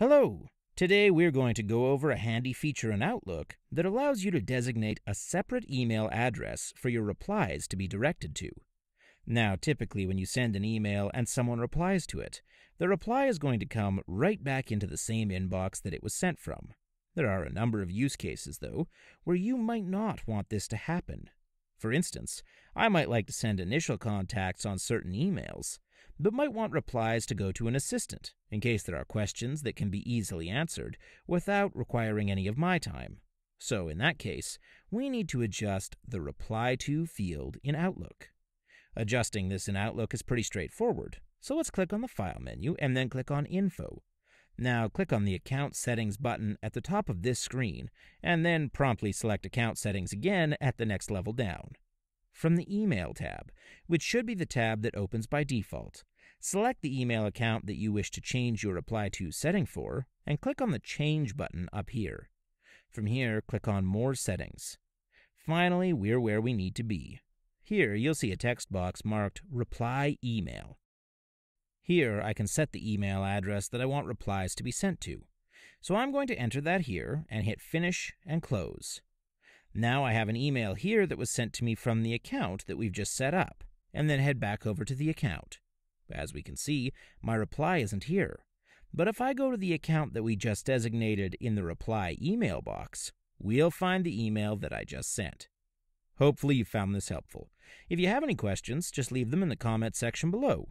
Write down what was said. Hello! Today we're going to go over a handy feature in Outlook that allows you to designate a separate email address for your replies to be directed to. Now, typically when you send an email and someone replies to it, the reply is going to come right back into the same inbox that it was sent from. There are a number of use cases, though, where you might not want this to happen. For instance, I might like to send initial contacts on certain emails, but might want replies to go to an assistant, in case there are questions that can be easily answered without requiring any of my time. So in that case, we need to adjust the Reply To field in Outlook. Adjusting this in Outlook is pretty straightforward, so let's click on the File menu and then click on Info. Now click on the Account Settings button at the top of this screen, and then promptly select Account Settings again at the next level down. From the Email tab, which should be the tab that opens by default, select the email account that you wish to change your Reply To setting for, and click on the Change button up here. From here, click on More Settings. Finally, we're where we need to be. Here, you'll see a text box marked Reply Email. Here, I can set the email address that I want replies to be sent to. So I'm going to enter that here, and hit Finish and Close. Now I have an email here that was sent to me from the account that we've just set up, and then head back over to the account. As we can see, my reply isn't here. But if I go to the account that we just designated in the reply email box, we'll find the email that I just sent. Hopefully you found this helpful. If you have any questions, just leave them in the comments section below.